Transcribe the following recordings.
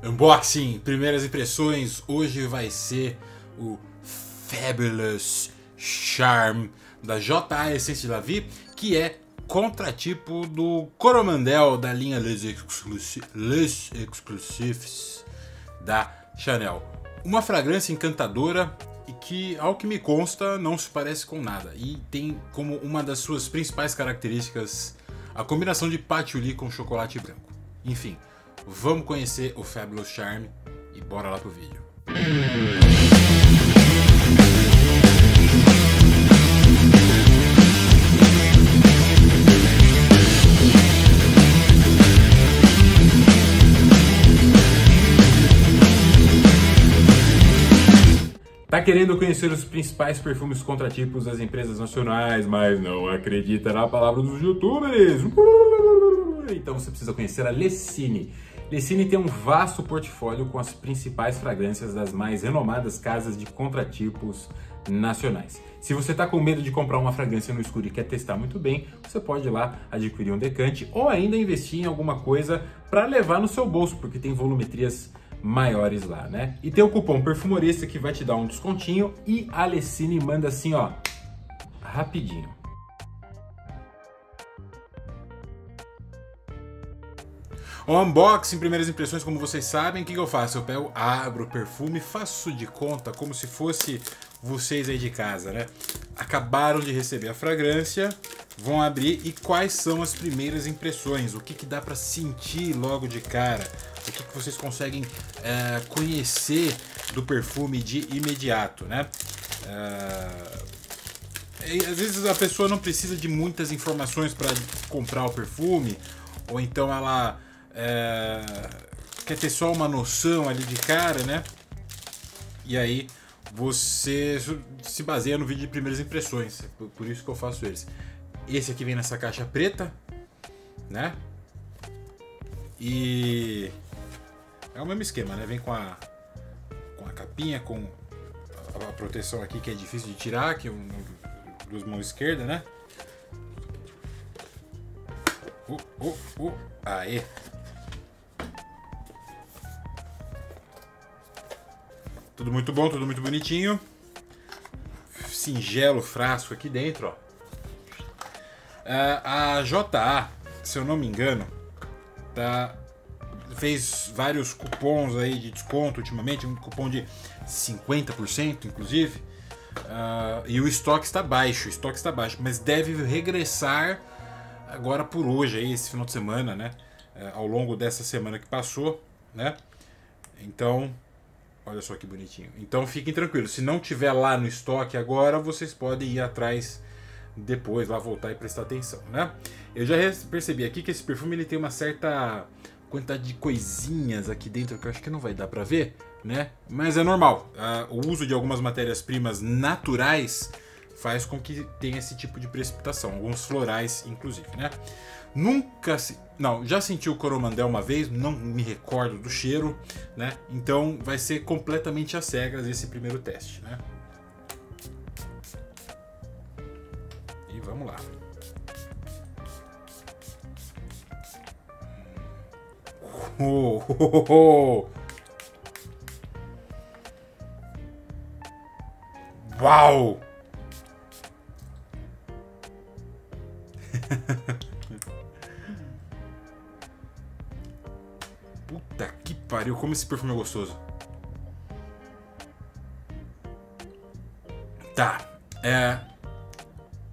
Unboxing, primeiras impressões, hoje vai ser o Fabulous Charm da J.A. Essence de La Vie, que é contratipo do Coromandel da linha Les Exclusifs da Chanel. Uma fragrância encantadora e que, ao que me consta, não se parece com nada e tem como uma das suas principais características a combinação de patchouli com chocolate branco. Enfim, vamos conhecer o Fabulous Charm e bora lá pro vídeo. Tá querendo conhecer os principais perfumes contratipos das empresas nacionais, mas não acredita na palavra dos youtubers? Então você precisa conhecer a Lecine. Lecine tem um vasto portfólio com as principais fragrâncias das mais renomadas casas de contratipos nacionais. Se você está com medo de comprar uma fragrância no escuro e quer testar muito bem, você pode ir lá adquirir um decante ou ainda investir em alguma coisa para levar no seu bolso, porque tem volumetrias maiores lá, né? E tem o cupom perfumorista que vai te dar um descontinho e a Lecine manda assim, ó, rapidinho. Unboxing, primeiras impressões, como vocês sabem, o que eu faço? Eu pego, abro o perfume, faço de conta como se fosse vocês aí de casa, né? Acabaram de receber a fragrância, vão abrir e quais são as primeiras impressões? O que que dá para sentir logo de cara? O que que vocês conseguem conhecer do perfume de imediato, né? Às vezes a pessoa não precisa de muitas informações para comprar o perfume, ou então ela quer ter só uma noção ali de cara, né? E aí você se baseia no vídeo de primeiras impressões, por isso que eu faço eles. Esse aqui vem nessa caixa preta, né? E é o mesmo esquema, né? Vem com a capinha, com a proteção aqui que é difícil de tirar, que eu uso mão esquerda, né? Aê! Tudo muito bom, tudo muito bonitinho. Singelo frasco aqui dentro, ó. A JA, se eu não me engano, tá, fez vários cupons aí de desconto ultimamente, um cupom de 50% inclusive. E o estoque está baixo, mas deve regressar agora por hoje, aí, esse final de semana, né? Ao longo dessa semana que passou, né? Então, olha só que bonitinho. Então fiquem tranquilos, se não tiver lá no estoque agora, vocês podem ir atrás depois, lá voltar e prestar atenção, né? Eu já percebi aqui que esse perfume ele tem uma certa quantidade de coisinhas aqui dentro que eu acho que não vai dar pra ver, né? Mas é normal, o uso de algumas matérias-primas naturais faz com que tenha esse tipo de precipitação, alguns florais inclusive, né? Já senti o Coromandel uma vez, não me recordo do cheiro, né? Então vai ser completamente às cegas esse primeiro teste, né? E vamos lá. Uau! Puta que pariu, como esse perfume é gostoso. Tá,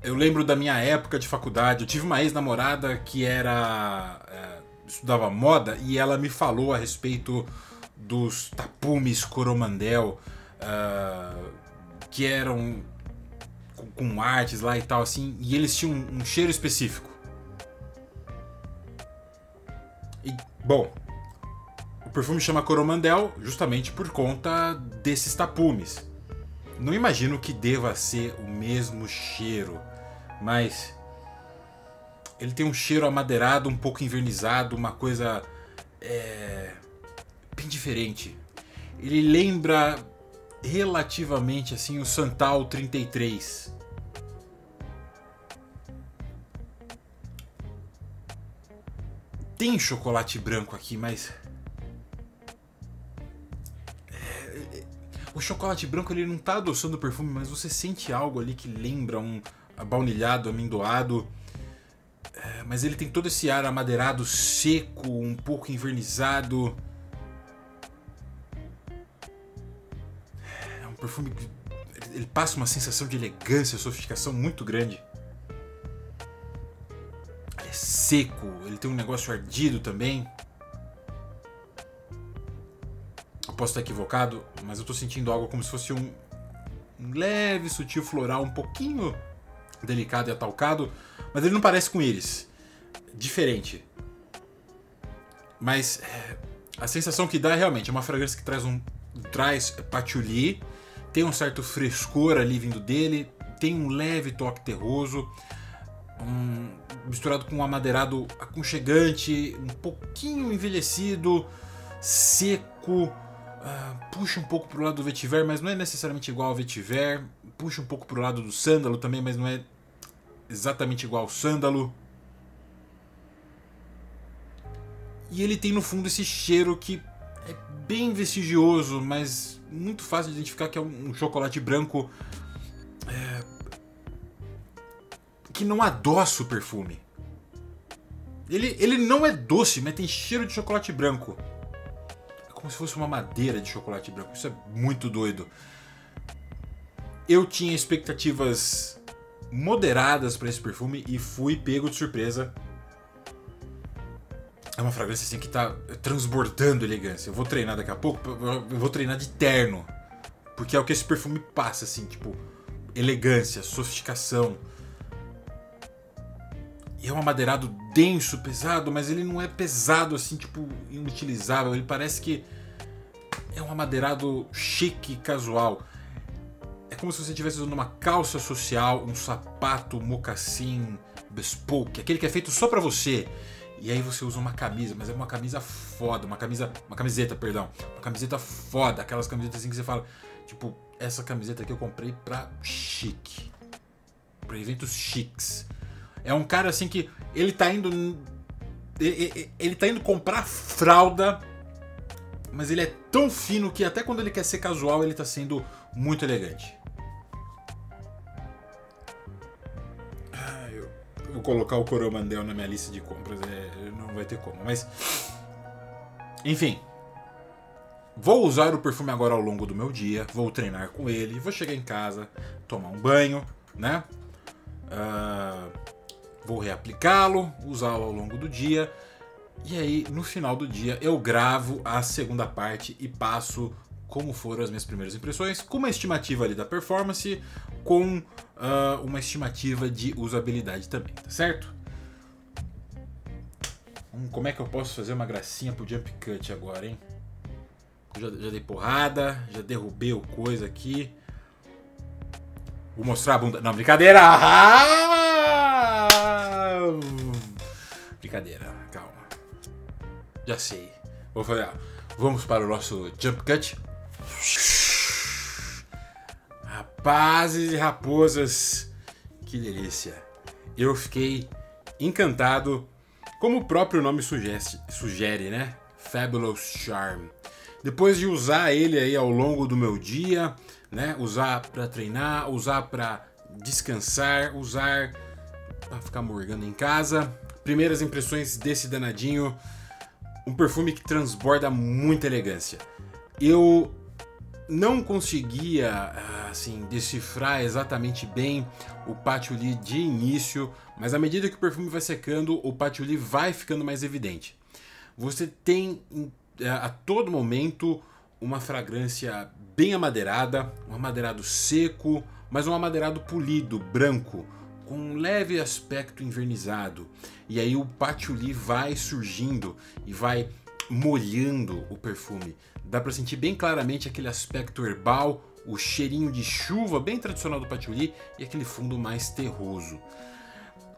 eu lembro da minha época de faculdade. Eu tive uma ex-namorada que estudava moda e ela me falou a respeito dos tapumes Coromandel, que eram com artes lá e tal, assim, e eles tinham um cheiro específico. E, bom, o perfume chama Coromandel justamente por conta desses tapumes. Não imagino que deva ser o mesmo cheiro, mas ele tem um cheiro amadeirado, um pouco envernizado, uma coisa bem diferente. Ele lembra relativamente assim o Santal 33. Tem chocolate branco aqui, mas O chocolate branco ele não tá adoçando o perfume, mas você sente algo ali que lembra um baunilhado, amendoado. É, mas ele tem todo esse ar amadeirado, seco, um pouco envernizado. É um perfume que ele passa uma sensação de elegância, sofisticação muito grande. Ele é seco, ele tem um negócio ardido também. Eu posso estar equivocado, mas eu estou sentindo algo como se fosse um leve, sutil floral, um pouquinho delicado e atalcado, mas ele não parece com íris. Diferente. Mas a sensação que dá é realmente uma fragrância que traz patchouli, tem um certo frescor ali vindo dele, tem um leve toque terroso, misturado com um amadeirado aconchegante, um pouquinho envelhecido, seco. Puxa um pouco pro lado do vetiver, mas não é necessariamente igual ao vetiver. Puxa um pouco pro lado do sândalo também, mas não é exatamente igual ao sândalo. E ele tem no fundo esse cheiro que é bem vestigioso, mas muito fácil de identificar que é um chocolate branco que não adoça o perfume. Ele não é doce, mas tem cheiro de chocolate branco. Como se fosse uma madeira de chocolate branco. Isso é muito doido. Eu tinha expectativas moderadas para esse perfume e fui pego de surpresa. É uma fragrância assim que tá transbordando elegância. Eu vou treinar daqui a pouco, eu vou treinar de terno, porque é o que esse perfume passa assim, tipo, elegância, sofisticação. É um amadeirado denso, pesado, mas ele não é pesado assim, tipo, inutilizável. Ele parece que é um amadeirado chique, casual. É como se você estivesse usando uma calça social, um sapato, mocassim, bespoke, aquele que é feito só pra você. E aí você usa uma camisa, mas é uma camisa foda, uma camiseta foda, aquelas camisetas assim que você fala, tipo, essa camiseta aqui eu comprei pra chique, pra eventos chiques. É um cara assim que ele tá indo comprar fralda, mas ele é tão fino que até quando ele quer ser casual, ele tá sendo muito elegante. Eu vou colocar o Coromandel na minha lista de compras, não vai ter como, mas... Enfim, vou usar o perfume agora ao longo do meu dia, vou treinar com ele, vou chegar em casa, tomar um banho, né? Vou reaplicá-lo, usá-lo ao longo do dia. E aí, no final do dia, eu gravo a segunda parte e passo como foram as minhas primeiras impressões, com uma estimativa ali da performance, com uma estimativa de usabilidade também, tá certo? Como é que eu posso fazer uma gracinha pro jump cut agora, hein? Já dei porrada, já derrubei o coisa aqui. Vou mostrar a bunda... Não, brincadeira! Brincadeira, calma. Já sei. Vou falar. Vamos para o nosso jump cut. Rapazes e raposas, que delícia. Eu fiquei encantado, como o próprio nome sugere, né? Fabulous Charm. Depois de usar ele aí ao longo do meu dia, né? Usar para treinar, usar para descansar, usar para ficar morgando em casa. Primeiras impressões desse danadinho, um perfume que transborda muita elegância. Eu não conseguia assim decifrar exatamente bem o patchouli de início, mas à medida que o perfume vai secando, o patchouli vai ficando mais evidente. Você tem a todo momento uma fragrância bem amadeirada, um amadeirado seco, mas um amadeirado polido, branco, com um leve aspecto envernizado. E aí o patchouli vai surgindo e vai molhando o perfume. Dá para sentir bem claramente aquele aspecto herbal, o cheirinho de chuva bem tradicional do patchouli e aquele fundo mais terroso.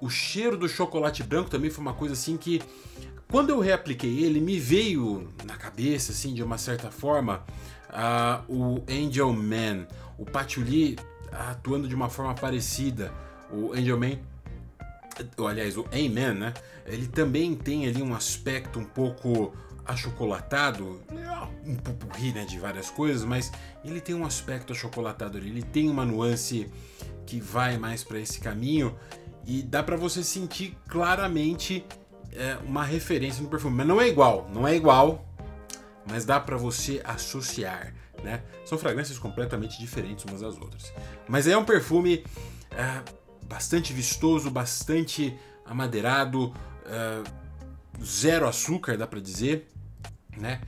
O cheiro do chocolate branco também foi uma coisa assim que, quando eu reapliquei ele, me veio na cabeça, assim, de uma certa forma, o Angel Man, o patchouli atuando de uma forma parecida. O Angel Man, ou, aliás, o A-Man, né? Ele também tem ali um aspecto um pouco achocolatado, um pupurri, né, de várias coisas, mas ele tem um aspecto achocolatado ali, ele tem uma nuance que vai mais para esse caminho e dá para você sentir claramente uma referência no perfume, mas não é igual, mas dá para você associar, né? São fragrâncias completamente diferentes umas das outras, mas é um perfume bastante vistoso, bastante amadeirado, zero açúcar, dá para dizer, né?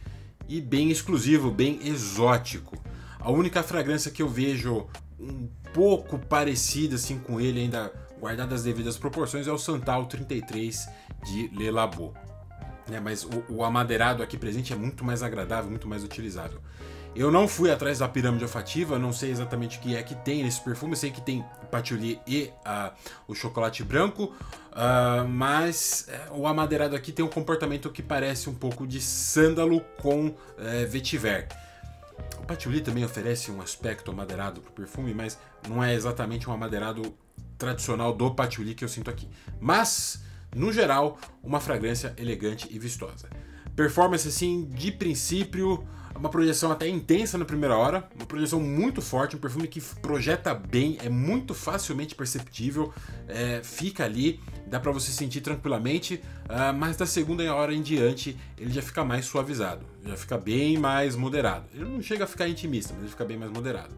E bem exclusivo, bem exótico. A única fragrância que eu vejo um pouco parecida assim com ele, ainda guardada as devidas proporções, é o Santal 33 de Le Labo, né? Mas o amadeirado aqui presente é muito mais agradável, muito mais utilizado. Eu não fui atrás da pirâmide olfativa, não sei exatamente o que é que tem nesse perfume, eu sei que tem patchouli e o chocolate branco, mas o amadeirado aqui tem um comportamento que parece um pouco de sândalo com vetiver. O patchouli também oferece um aspecto amadeirado para o perfume, mas não é exatamente um amadeirado tradicional do patchouli que eu sinto aqui. Mas, no geral, uma fragrância elegante e vistosa. Performance assim, de princípio, uma projeção até intensa na primeira hora, uma projeção muito forte, um perfume que projeta bem, é muito facilmente perceptível, fica ali, dá para você sentir tranquilamente, mas da segunda hora em diante ele já fica mais suavizado, já fica bem mais moderado. Ele não chega a ficar intimista, mas ele fica bem mais moderado.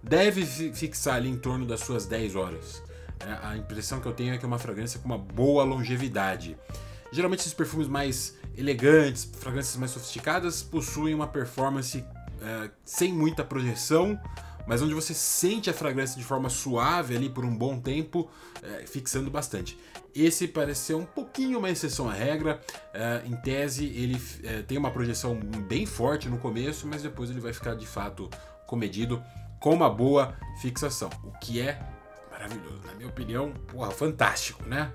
Deve fixar ali em torno das suas 10 horas. A impressão que eu tenho é que é uma fragrância com uma boa longevidade. Geralmente esses perfumes mais elegantes, fragrâncias mais sofisticadas, possuem uma performance sem muita projeção, mas onde você sente a fragrância de forma suave ali por um bom tempo, fixando bastante. Esse parece ser um pouquinho uma exceção à regra, em tese ele tem uma projeção bem forte no começo, mas depois ele vai ficar de fato comedido com uma boa fixação, o que é maravilhoso, na minha opinião, porra, fantástico, né?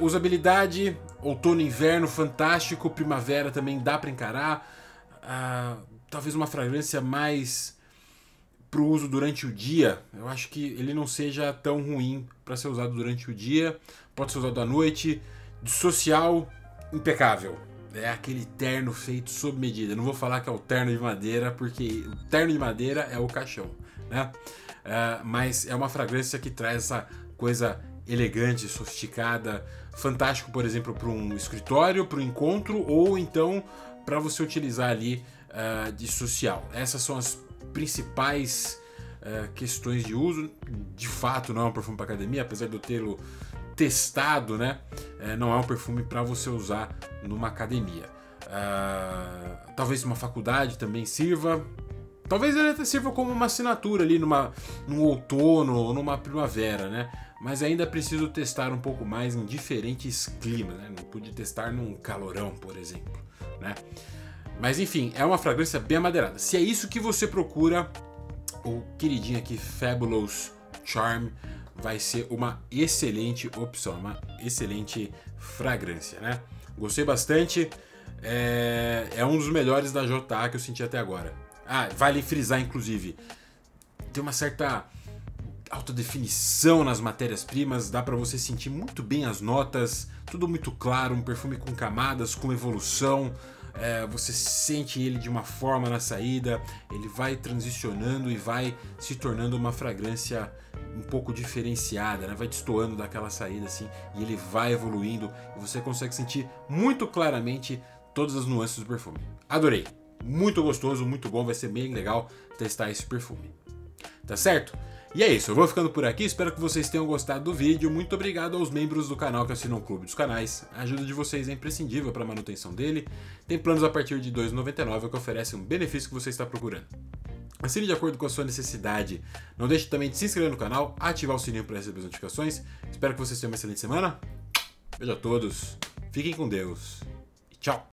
Usabilidade, outono e inverno, fantástico, primavera também dá para encarar, talvez uma fragrância mais pro uso durante o dia, eu acho que ele não seja tão ruim para ser usado durante o dia, pode ser usado à noite, de social, impecável, é aquele terno feito sob medida, não vou falar que é o terno de madeira, porque o terno de madeira é o caixão, né? Mas é uma fragrância que traz essa coisa elegante, sofisticada, fantástico, por exemplo, para um escritório, para um encontro ou então para você utilizar ali de social. Essas são as principais questões de uso. De fato, não é um perfume para academia, apesar de eu tê-lo testado, né? Não é um perfume para você usar numa academia. Talvez uma faculdade também sirva. Talvez ele até sirva como uma assinatura ali num outono ou numa primavera, né? Mas ainda preciso testar um pouco mais em diferentes climas, né? Não pude testar num calorão, por exemplo, né? Mas enfim, é uma fragrância bem amadeirada. Se é isso que você procura, o queridinho aqui Fabulous Charm vai ser uma excelente opção, uma excelente fragrância, né? Gostei bastante, é um dos melhores da JA que eu senti até agora. Ah, vale frisar inclusive, tem uma certa alta definição nas matérias-primas, dá para você sentir muito bem as notas, tudo muito claro, um perfume com camadas, com evolução, você sente ele de uma forma na saída, ele vai transicionando e vai se tornando uma fragrância um pouco diferenciada, né? Vai destoando daquela saída assim, e ele vai evoluindo, e você consegue sentir muito claramente todas as nuances do perfume. Adorei! Muito gostoso, muito bom, vai ser bem legal testar esse perfume. Tá certo? E é isso, eu vou ficando por aqui, espero que vocês tenham gostado do vídeo, muito obrigado aos membros do canal que assinam o Clube dos Canais, a ajuda de vocês é imprescindível para a manutenção dele, tem planos a partir de R$ 2,99 que oferecem um benefício que você está procurando. Assine de acordo com a sua necessidade, não deixe também de se inscrever no canal, ativar o sininho para receber as notificações, espero que vocês tenham uma excelente semana, beijo a todos, fiquem com Deus e tchau!